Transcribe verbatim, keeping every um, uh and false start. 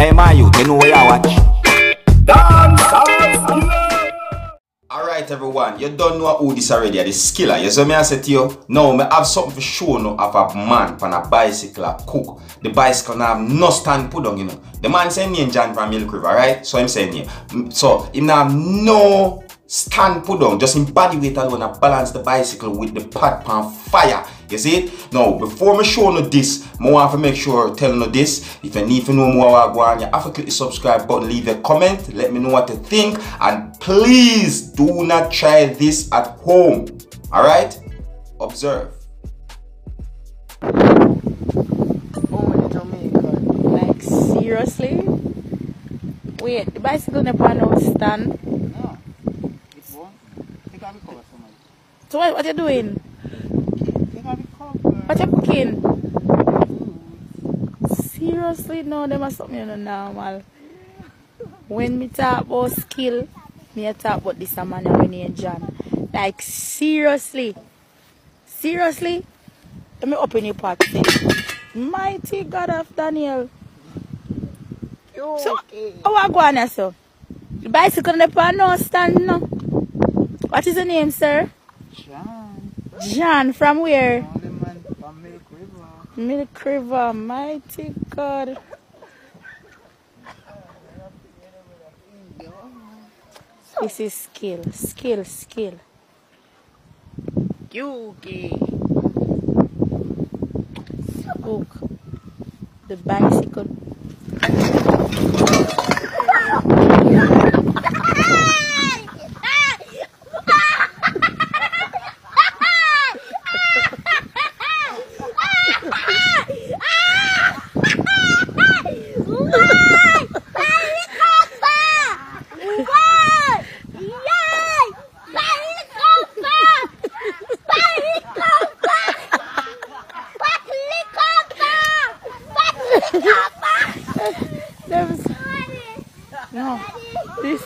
Hey my youth, you know what I watch. Alright everyone, you don't know who this already is, this skiller. You see me I said to you, now I have something for show now of a man on a bicycle a cook. The bicycle now have no stand put on, you know. The man say name John from Milk River, right? So I'm saying here. So him now have no stand put down, just in body weight alone and balance the bicycle with the pad pan fire. You see it? Now, before me show you this, I want to make sure tell you this. If you need to know more, I go on, you have to click the subscribe button, leave a comment, let me know what you think, and please do not try this at home. Alright? Observe. Oh my Jamaican. Like seriously? Wait, the bicycle never no stand. No. So what, what are you doing? What are you cooking? Mm. Seriously, no, they must something you normal. When me talk about skill, me talk about this man when he and John. Like seriously, seriously, let me open your pot. Mighty God of Daniel. You're so okay. How are you going now, sir? The bicycle on the pan no stand no. What is your name, sir? John. John, from where? Only man from Milk River. Milk River, mighty God. This is skill, skill, skill. Yugi. Cook the bicycle. No, this.